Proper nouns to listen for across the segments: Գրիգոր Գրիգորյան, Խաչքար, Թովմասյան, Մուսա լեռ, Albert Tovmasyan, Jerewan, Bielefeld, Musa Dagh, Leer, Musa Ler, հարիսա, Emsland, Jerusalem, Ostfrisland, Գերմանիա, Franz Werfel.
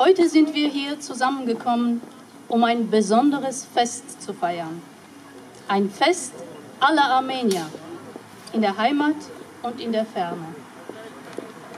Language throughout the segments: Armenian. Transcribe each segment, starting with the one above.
Heute sind wir hier zusammengekommen, um ein besonderes Fest zu feiern. Ein Fest aller Armenier, in der Heimat und in der Ferne.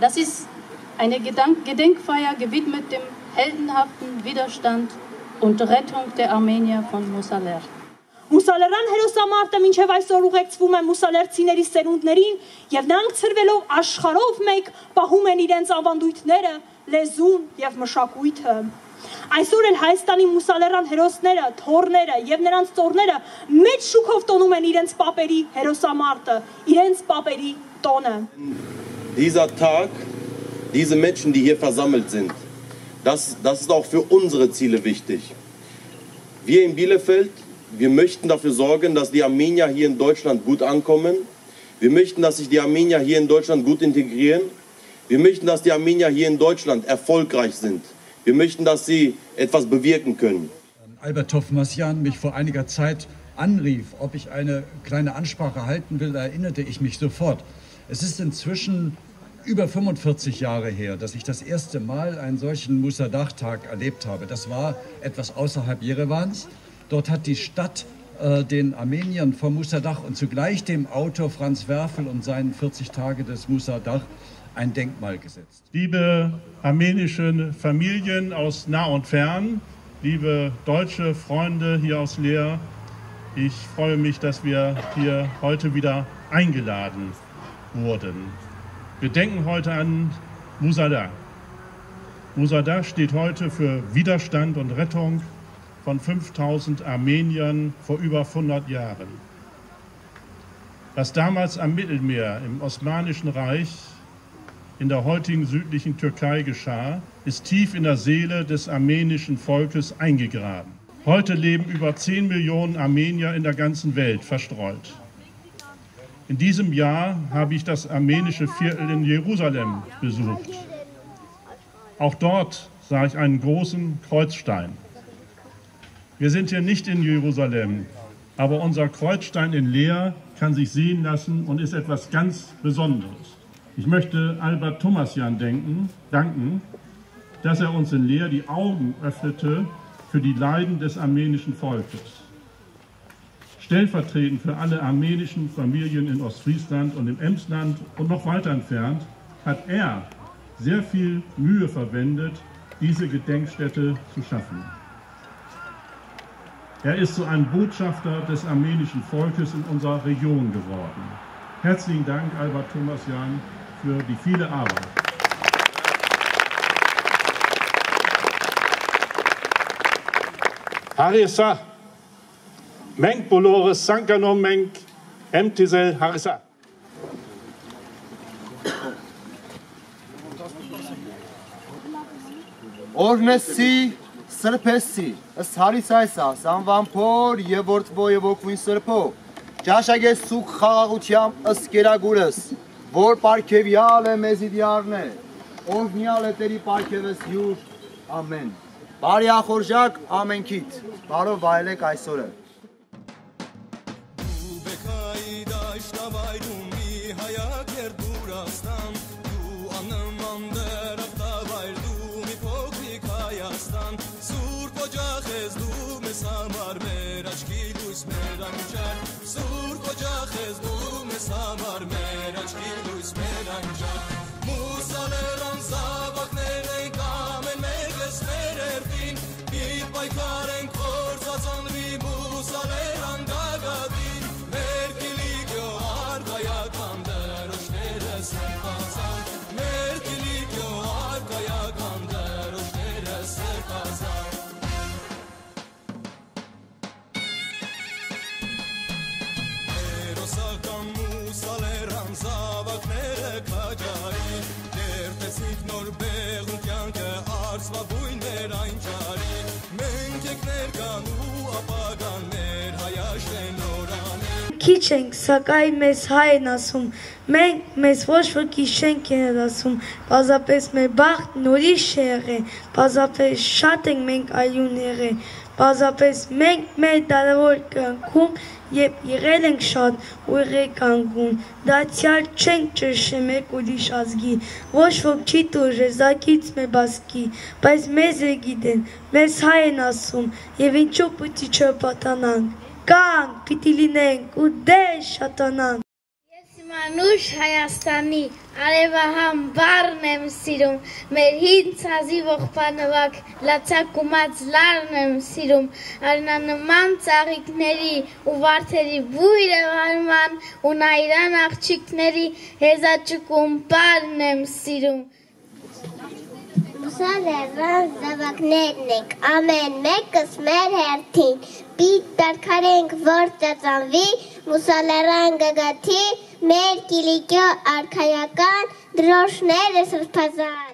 Das ist eine Gedenkfeier gewidmet dem heldenhaften Widerstand und Rettung der Armenier von Musa Ler. Մուսալերան հերոսամարտը մինչև այսօր ուղեկցվում է մուսալերցիների սերունդներին եւ նրանք ծրվելով աշխարհով մեկ պահում են իրենց ավանդույթները, լեզուն եւ մշակույթը։ Այսօր էլ Հայաստանի մուսալերան հերոսները, թորները եւ նրանց ծորները մեծ շուկով տոնում են իրենց պապերի հերոսամարտը, իրենց պապերի տոնը։ Dieser Tag, diese Menschen, die hier versammelt sind, das ist auch für unsere Ziele wichtig. Wir in Bielefeld, wir möchten dafür sorgen, dass die Armenier hier in Deutschland gut ankommen. Wir möchten, dass sich die Armenier hier in Deutschland gut integrieren. Wir möchten, dass die Armenier hier in Deutschland erfolgreich sind. Wir möchten, dass sie etwas bewirken können. Albert Tovmasyan mich vor einiger Zeit anrief, ob ich eine kleine Ansprache halten will, erinnerte ich mich sofort. Es ist inzwischen über 45 Jahre her, dass ich das erste Mal einen solchen Musa Dagh-Tag erlebt habe. Das war etwas außerhalb Jerewans. Dort hat die Stadt den Armeniern von Musa Dagh und zugleich dem Autor Franz Werfel und seinen 40 Tage des Musa Dagh ein Denkmal gesetzt. Liebe armenische Familien aus nah und fern, liebe deutsche Freunde hier aus Leer, ich freue mich, dass wir hier heute wieder eingeladen wurden. Wir denken heute an Musa Dagh. Musa Dagh steht heute für Widerstand und Rettung von 5000 Armeniern vor über 100 Jahren. Was damals am Mittelmeer im Osmanischen Reich in der heutigen südlichen Türkei geschah, ist tief in der Seele des armenischen Volkes eingegraben. Heute leben über 10 Millionen Armenier in der ganzen Welt verstreut. In diesem Jahr habe ich das armenische Viertel in Jerusalem besucht. Auch dort sah ich einen großen Kreuzstein. Wir sind hier nicht in Jerusalem, aber unser Kreuzstein in Leer kann sich sehen lassen und ist etwas ganz Besonderes. Ich möchte Albert Tovmasyan danken, dass er uns in Leer die Augen öffnete für die Leiden des armenischen Volkes. Stellvertretend für alle armenischen Familien in Ostfriesland und im Emsland und noch weiter entfernt, hat er sehr viel Mühe verwendet, diese Gedenkstätte zu schaffen. Er ist so ein Botschafter des armenischen Volkes in unserer Region geworden. Herzlichen Dank, Albert Tovmasyan, für die viele Arbeit. Harissa, Menk Bolores, Sankanom Menk, Emtisel Harissa. Ornesi. Սրբեսի, ըստ հարիսայս անվամփոր եւ որդվո եւ օգույն սրբո, ճաշագես սուք խաղաղությամբ ըստ կերագուրս, որ պարգևյալ է մեզի դիարն է, օրհնյալ է Տերի պարգևս յուր, ամեն, բարի ախորժակ ամենքիդ, բարով վայելեք այսօրը։ Քիչ ենք, սակայն մեզ հայ են ասում, մենք մեզ ոչ ոքի շենք են ասում, պարզապես մեր բախտ նորից է եղել, պարզապես շատ ենք մենք այուն եղել, պարզապես մենք մեր դարավոր կյանքում Եղել ենք շատ ուղիղ անգուն, դարձյալ չենք ճշմարիտ մեր ուրիշ ազգի, ոչ ոք չի տուժե զակից մեր բասկի, բայց մեզ է գիտեն, մեզ հայ են ասում, և ինչու պիտի չպատանանք, կանգ պիտի լինենք ու դեր շատանանք։ Մանուշ Հայաստանի, արևահամ բարն եմ սիրում, մեր հին ցազի ողբանվակ, լացակումած լարն եմ սիրում, արնանման ծաղիկների ու վարդերի բույր է վարման, ու նայրան աղջիկների հեզաճկում բարն եմ սիրում։ Մուսա Լեռան զավակներն ենք, ամեն մեկս մեր հերթին, պիտ դարքարենք որ ծածանվի, Մուսա Լեռան գգաթի, մեր կիլիկյո արքայական դրոշները սրպազան։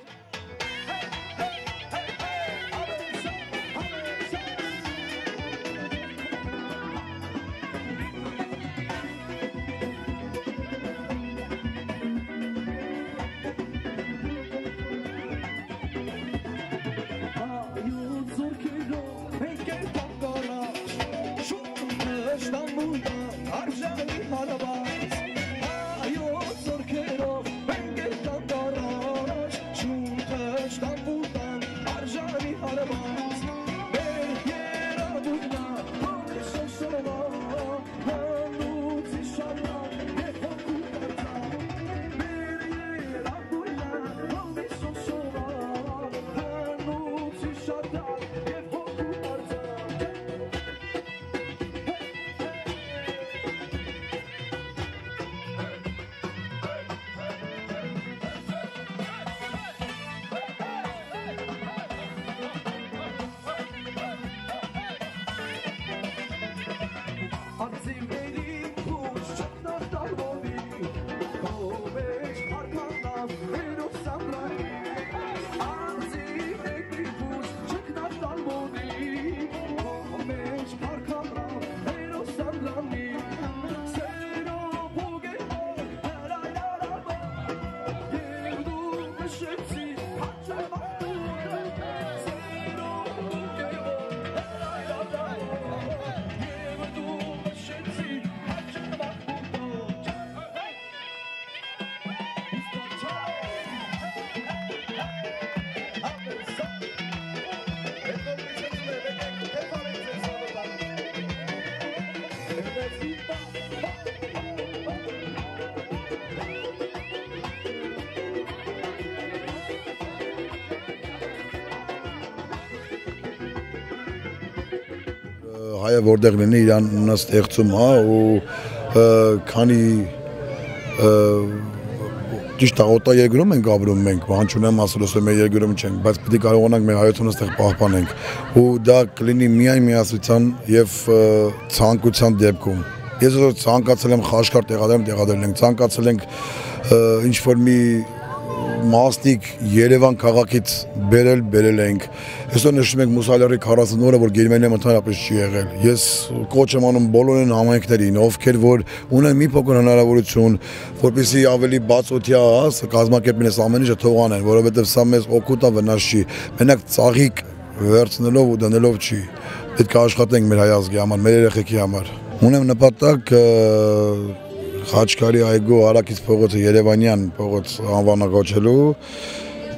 Որտեղ լինի իրան ստեղծում հա ու քանի ճիշտ օտար երկրում ենք ապրում մենք հանչունեմ ասելուս մեր երկրում չենք բայց պետք է կարողանանք մեր հայությունը ստեղ պահպանենք ու դա կլինի միայն միասնության եւ ցանկության դեպքում ես որ ցանկացել եմ խաշկար տեղադրել ենք ցանկացել ենք ինչ որ մի Maßnik Jerevan Karakits Berel Berelenk. Es ist nicht mehr Musa Ler Karasnora, wo Germania momentan abschießt. Jetzt Coach man Bologna haben ich da in Aufkehr wurde und ein Mipokon an der Revolution. Vor bis sie Aveli Batsotia ist, Kasma gibt mir zusammen nicht Toran, wo wird das Sames Okuta wenn Nashi, wenn ich Zarik wird Nelov und Nelovchi. Mit Kaschrateng mit Hayas German, Melech Kiamar. Und ein Patak Խաչքարի այգու Արաքից փողոցը Երևանյան փողոց անվանակոչելու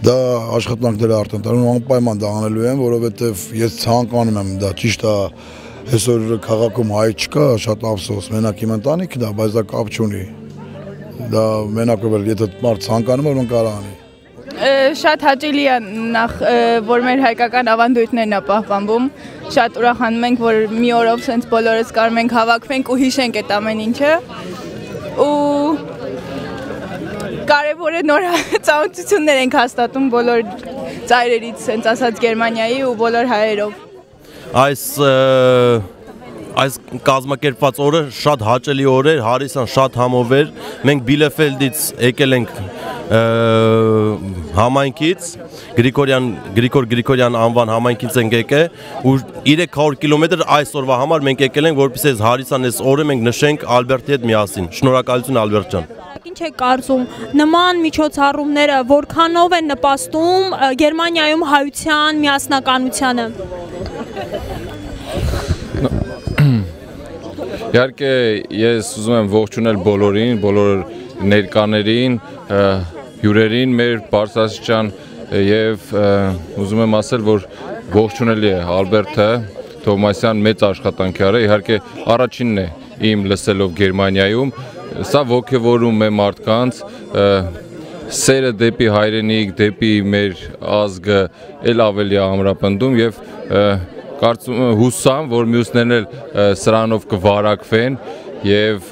դա աշխատանքներ արդեն տարում անպայման դա անելու եմ որովհետև ես ցանկանում եմ դա ճիշտ է այսօր քաղաքում հայ չկա շատ ափսոս մենակ իմ ընտանիքն է բայց դա կապ չունի դա մենակ ով էլ եթե մարդ ցանկանում է ոնց կարա անի Շատ հաճելի է նախ որ մեր հայկական ավանդույթներն է պահպանվում շատ ուրախանում ենք որ մի օրով sense բոլորս կարող ենք հավաքվենք ու հիշենք այդ ամեն ինչը ու կարևոր է նոր ծանոթություններ ենք հաստատում բոլոր ծայրերից sense ասած Գերմանիայի ու բոլոր հայերով այս կազմակերպված օրը շատ հաճելի օր էր հարիսան շատ համով էր մենք Բիլեֆելդից եկել ենք համայնքից Գրիգոր Գրիգորյան անվան համայնքից ենք եկել ու 300 կիլոմետր այսօրվա համար մենք եկել ենք որպես այս հարիսան այս օրը մենք նշենք Ալբերտի հետ միասին շնորհակալություն Ալբերտ ջան Ինչ է կարծում նման միջոցառումները որքանով են նպաստում Գերմանիայում հայության միասնականությանը Իհարկե ես ուզում եմ ողջունել բոլորին, բոլոր ներկաներին, հյուրերին, մեր բարձրաստիճան եւ ուզում եմ ասել, որ ողջունելի է Ալբերտը Թովմասյան մեծ աշխատանքարը, իհարկե առաջինն է իմ լսելով Գերմանիայում, սա ոգևորում է մարդկանց սերը դեպի հայրենիք, դեպի մեր ազգը ել ավելի ամրապնդում եւ կարծում եմ հուսամ, որ մյուսներն էլ սրանով կվարակվեն եւ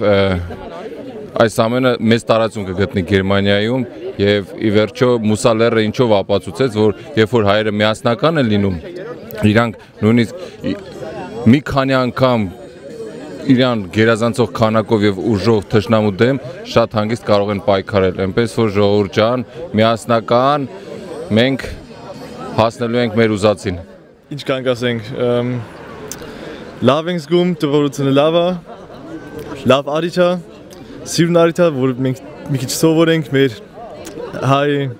այս ամենը մեծ տարածում կգտնի Գերմանիայում եւ ի վերջո Մուսա Լերը ինչով ապացուցեց, որ երբ որ հայերը միասնական են լինում, իրանք նույնիսկ մի քանի անգամ իրան գերազանցող քանակով եւ ուժով թշնամու դեմ շատ հանգիստ կարող են պայքարել, այնպես որ ժողովուրդ ջան, միասնական մենք հասնելու ենք մեր ուզածին։ Ինչ կանք ասենք, լավենսգում դրոցնելավա, լավ արիթա, սիրուն արիթա, որ մենք մի քիչ սովորենք մեր հայ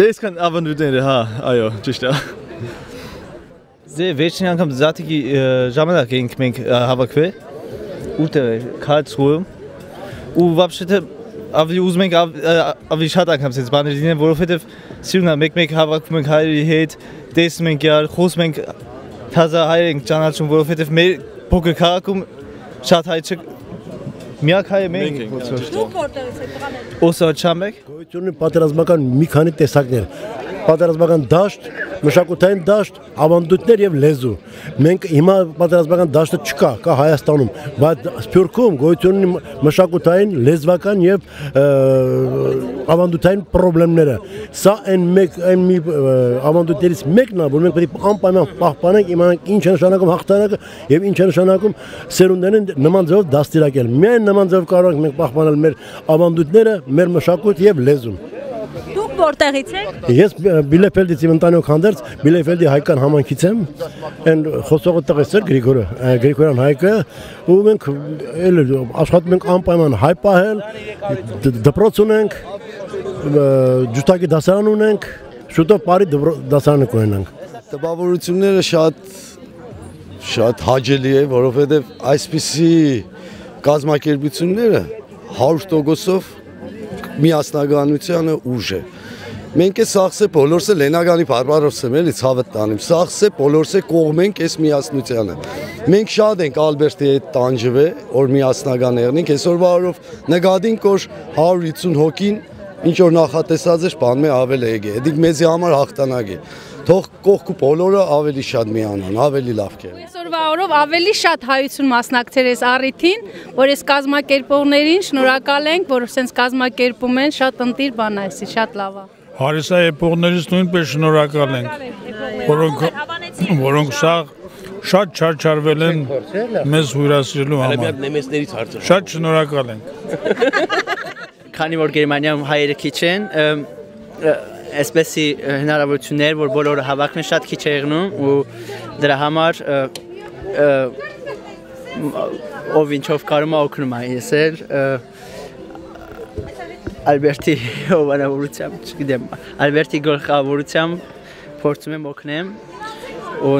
Դես կան ավանդույթները, հա, այո, ճիշտ է։ Վերջին անգամ զատիկի ժամանակ էինք մենք հավաքվել ուտել Քարլսրուհում ու բավարշտը ավելի ուզում ենք ավելի շատ անգամ սենց բաներ լինեն, որովհետև սիրուն է մեկ-մեկ հավաքվում ենք հայերի հետ, տեսնում ենք իրար, խոսում ենք, թազա հայեր ենք ճանաչում, որովհետև մեր փոքր քաղաքում շատ հայ չկա, միակ հայը մենք ենք։ Դուք որտեղից եք տղաներ։ Օսաչամեք։ Գոյություն ունի պատերազմական մի քանի տեսակներ, պատերազմական դաշտ, մշակութային դաշտ, ավանդույթներ եւ լեզու։ Մենք հիմա պատերազմական դաշտը չկա, կա Հայաստանում, բայց Սփյուռքում գոյություն ունի մշակութային, լեզվական եւ ավանդույթային խնդիրները։ Սա այն մի ավանդույթներից մեկն է, որ մենք պետք է անպայման պահպանենք, իմանանք ինչ է նշանակում հաղթանակը եւ ինչ է նշանակում սերունդներին նման ձեւով դաստիարակել։ Միայն նման ձեւով կարող ենք մենք պահպանել մեր ավանդույթները, մեր մշակույթ եւ լեզուն։ Դուք որտեղից եք։ Ես Բիլեֆելդից իմ ընտանիք հանդերձ Բիլեֆելդի հայկական համայնքից եմ, այն խոսողը տղես էր Գրիգորը, Գրիգորյան Հայկը, ու մենք աշխատում ենք անպայման հայ պահել, դպրոց ունենք, ջութակի դասարան ունենք, շուտով Պարի դասարանը կունենանք։ Տպավորությունները շատ հաճելի է, որովհետև այսպիսի կազմակերպությունները 100% միասնականությանը ուժ է։ Մենք է սաղս է բոլորս է լենագանի պարբարով սմելի ծավը տանիմ, սաղս է բոլորս է կողմենք ես միասնությանը։ Մենք շատ ենք ալբերտի հետ տանջվ է, որ միասնական էղնինք, ես որ բարով նգադինք, որ 150 հոգին, ինչ որ նախատեսած էր բանմ է ավել էգ է, էդիկ մեզի համար հաղթանակ է, թող կողք ու բոլորը ավելի շատ միանան, ավելի լավ կեր։ Այսօրվա օրով ավելի շատ հայություն մասնակցել ես առիթին, որ ես կազմակերպողներին շնորհակալ ենք, որ սենց կազմակերպում են, շատ ընտիր բան այսի, շատ լավ է։ Հարիսաեպողներից նույնպես շնորհակալ ենք, որոնք շատ չարչարվել են մեզ հյուրասիրելու համար, շատ շնորհակալ ենք։ Քանի որ Գերմանիայում հայերը քիչ են, այսպեսի հնարավորություններ, որ բոլորը հավաքվեն, շատ քիչ է եղնում ու դրա համար ով ինչով կարում է օգնում է, ես էլ Ալբերտի հովանավորությամբ, չգիտեմ, Ալբերտի գլխավորությամբ փորձում եմ օգնեմ ու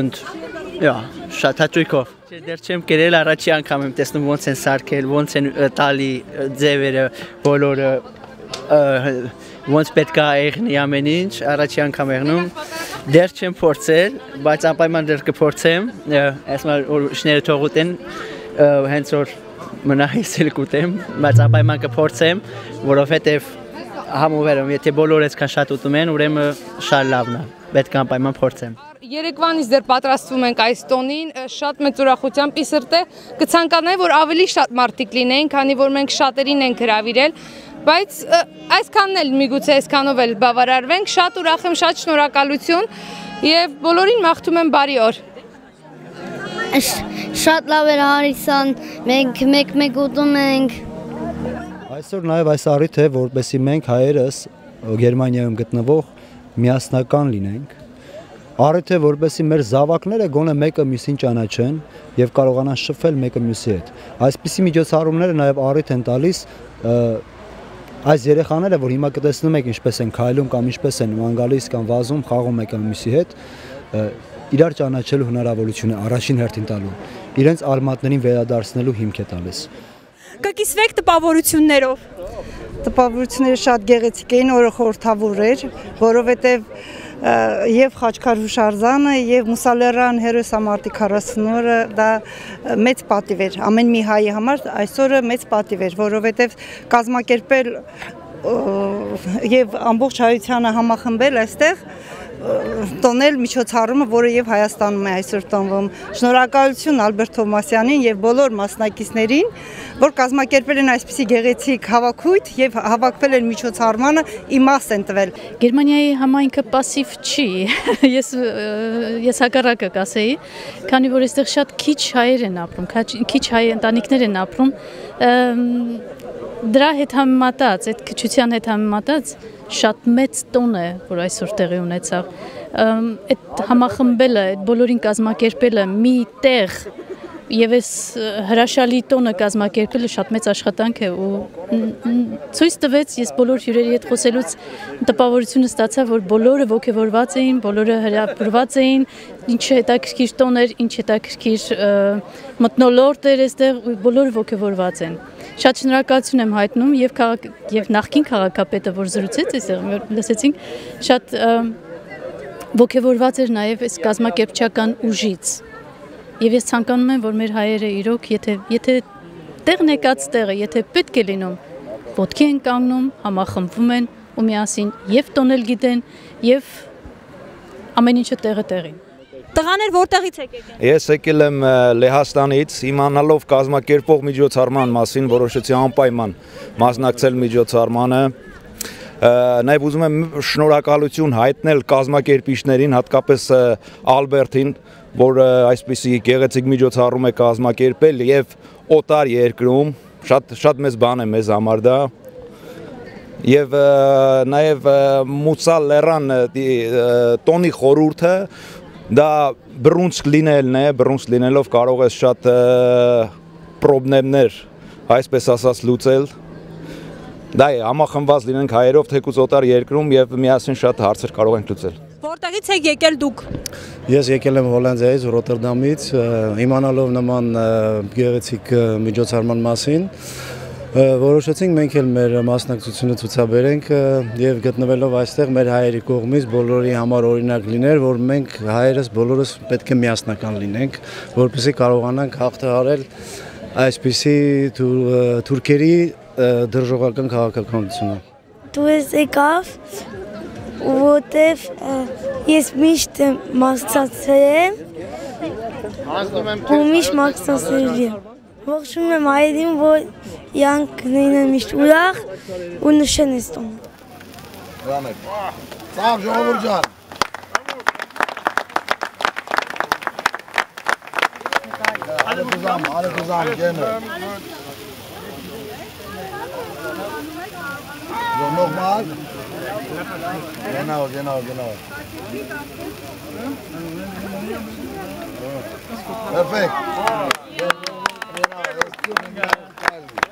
շատ հաճույքով։ Դեռ չեմ կերել, առաջի անգամ եմ տեսնում ոնց են սարքել, ոնց են տալի ձևերը, բոլորը, ոնց պետք է եղնի ամեն ինչ, առաջի անգամ եղնում, դեռ չեմ փորձել, բայց անպայման դեռ կփորձեմ, այսօր շները թողուտ են, հենց որ մնա ես էլ կուտեմ, բայց անպայման կփորձեմ, որովհետև համովերում, եթե բոլորը այսքան շատ ուտում են, ուրեմն շատ լավն է, պետք է անպայման փորձեմ։ Երեկվանից դեռ պատրաստվում ենք այս տոնին, շատ մեծ ուրախությամբ իսրտ է, կցանկանայի, որ ավելի շատ մարդիկ լինեն, քանի որ մենք շատերին ենք հրավիրել, բայց այսքանն էլ միգուցե այսքանով էլ բավարարվենք, շատ ուրախ եմ, շատ շնորհակալություն եւ բոլորին մաղթում եմ բարի օր։ Շատ լավ էր Հարիսան, մենք մեկ-մեկ ուտում ենք։ Այսօր նաեւ այս առիթ է, որպեսզի մենք հայերս Գերմանիայում գտնվող միասնական լինենք։ Առիթ է, որպեսզի մեր զավակները գոնե մեկը մյուսին ճանաչեն և կարողանան շփվել մեկը մյուսի հետ։ Այսպիսի միջոցառումները նաև առիթ են տալիս այս երեխաները, որ հիմա կտեսնում եք ինչպես են քայլում կամ ինչպես են մանգալիս կամ վազում, խաղում մեկը մյուսի հետ, իրար ճանաչելու հնարավորությունը առաջին հերթին տալու, իրենց արմատներին վերադարձնելու հիմք է տալիս։ Կկիսվեք տպավորություններով։ Տպավորությունները շատ գեղեցիկ էին, օրը խորհրդավոր էր, որովհետև եւ Խաչքարհու շարժանը եւ Մուսա Լեռան հերոսամարտի 40 օրը դա մեծ պատիվ էր, ամեն մի հայի համար այսօրը մեծ պատիվ էր, որովհետև կազմակերպել եւ ամբողջ հայությանը համախմբել այստեղ տոնել միջոցառումը, որը եւ Հայաստանում է այսօր տոնվում։ Շնորհակալություն Ալբերտ Թովմասյանին եւ բոլոր մասնակիցներին, որ կազմակերպել են այսպիսի գեղեցիկ հավաքույթ եւ հավաքվել են միջոցառմանը, իմաստ են տվել։ Գերմանիայի համայնքը пассив չի, ես հակառակը կասեի, քանի որ այստեղ շատ քիչ հայեր են ապրում, քիչ հայ ընտանիքներ են ապրում։ Դրա հետ համեմատած, այդ քչության հետ համեմատած շատ մեծ տոն է, որ այսօր տեղի ունեցավ։ Այդ համախմբելը, այդ բոլորին կազմակերպելը մի տեղ եւ այս հրաշալի տոնը կազմակերպելը շատ մեծ աշխատանք է ու ցույց տվեց, ես բոլոր հյուրերի հետ խոսելուց տպավորությունը ստացա, որ բոլորը ոգևորված էին, բոլորը հրապուրված էին, ինչ հետաքրքիր տոն էր, ինչ հետաքրքիր մթնոլորտ էր այստեղ, բոլորը ոգևորված են։ Շատ շնորհակալություն եմ հայտնում եւ նախկին քաղաքապետը, որ զրուցեց այստեղ, լսեցինք, շատ ոգևորված էր նաեւ այս կազմակերպչական ուժից։ Եվ ես ցանկանում եմ, որ մեր հայերը իրոք, եթե տեղ նեկած տեղը, եթե պետք է լինում, ոտքի են կանգնում, համախմբվում են ու միասին եւ տոնել գիտեն եւ ամեն ինչը տեղը տեղին։ Տղաներ որտեղից եք եկել։ Ես եկել եմ Լեհաստանից, իմանալով կազմակերպող միջոցառման մասին, որոշեցի անպայման մասնակցել միջոցառմանը։ Նաև ուզում եմ շնորհակալություն հայտնել կազմակերպիչներին, հատկապես Ալբերտին, որ այսպիսի գեղեցիկ միջոցառում է կազմակերպել եւ օտար երկրում, շատ մեծ բան է մեզ համար դա։ Եվ նաև Մուսա Լեռան տոնի խորհուրդը դա բռունցք լինելն է, բռունցք լինելով կարող ես շատ պրոբլեմներ, այսպես ասած, լուծել։ Դա է, համախմբված լինենք հայերով, թեկուզ օտար երկրում եւ միասին շատ հարցեր կարող ենք լուծել։ Որտեղից եք եկել դուք։ Ես եկել եմ Հոլանդիայից, Ռոտերդամից, իմանալով նման գեղեցիկ միջոցառման մասին, որոշեցինք մենք էլ մեր մասնակցությունը ցուցաբերենք եւ գտնվելով այստեղ մեր հայերի կողմից բոլորի համար օրինակ լիներ, որ մենք հայերս բոլորս պետք է միասնական լինենք, որպեսզի կարողանանք հաղթահարել այսպիսի թուրքերի դրժողական քաղաքականությունը։ Դու ես եկավ, որտեվ ես միշտ մասնակցել եմ ու միշտ մասնակցել եմ։ Ողջունում եմ հայերին, որ իրանք լինեն միշտ ուրախ ու նշեն այս տոնը։ Ծավ ժողովուրդ ջան։ Ալեքսանդր գեներ։ Nochmal. Genau. Perfekt. Genau, das tut mir leid.